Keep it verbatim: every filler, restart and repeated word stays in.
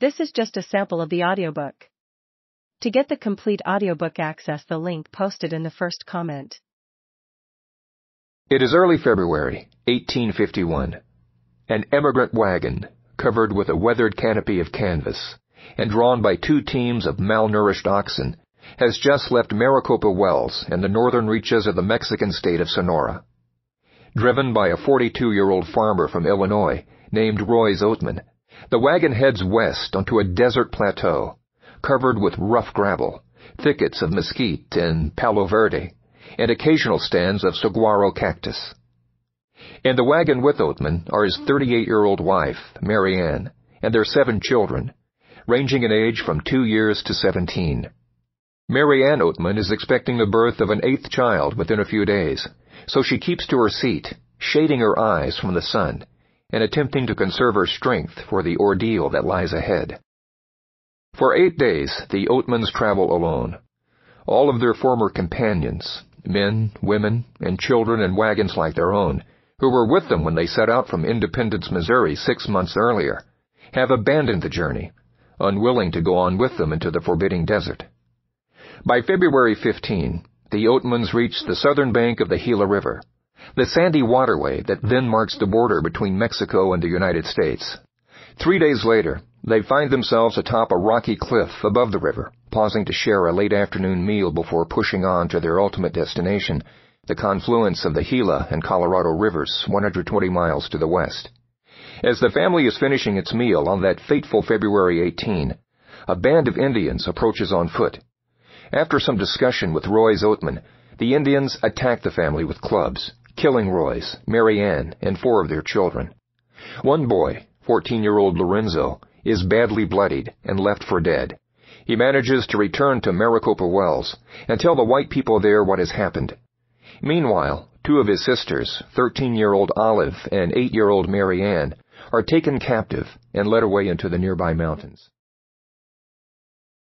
This is just a sample of the audiobook. To get the complete audiobook, access the link posted in the first comment. It is early February, eighteen fifty-one. An emigrant wagon, covered with a weathered canopy of canvas, and drawn by two teams of malnourished oxen, has just left Maricopa Wells and the northern reaches of the Mexican state of Sonora. Driven by a forty-two-year-old farmer from Illinois named Roys Oatman, the wagon heads west onto a desert plateau, covered with rough gravel, thickets of mesquite and Palo Verde, and occasional stands of saguaro cactus. In the wagon with Oatman are his thirty-eight-year-old wife, Mary Ann, and their seven children, ranging in age from two years to seventeen. Mary Ann Oatman is expecting the birth of an eighth child within a few days, so she keeps to her seat, shading her eyes from the sun, and attempting to conserve her strength for the ordeal that lies ahead. For eight days, the Oatmans travel alone. All of their former companions, men, women, and children in wagons like their own, who were with them when they set out from Independence, Missouri six months earlier, have abandoned the journey, unwilling to go on with them into the forbidding desert. By February fifteenth, the Oatmans reached the southern bank of the Gila River, the sandy waterway that then marks the border between Mexico and the United States. Three days later, they find themselves atop a rocky cliff above the river, pausing to share a late afternoon meal before pushing on to their ultimate destination, the confluence of the Gila and Colorado Rivers, one hundred twenty miles to the west. As the family is finishing its meal on that fateful February eighteenth, a band of Indians approaches on foot. After some discussion with Roys Oatman, the Indians attack the family with clubs, killing Roys, Mary Ann, and four of their children. One boy, fourteen-year-old Lorenzo, is badly bloodied and left for dead. He manages to return to Maricopa Wells and tell the white people there what has happened. Meanwhile, two of his sisters, thirteen-year-old Olive and eight-year-old Mary Ann, are taken captive and led away into the nearby mountains.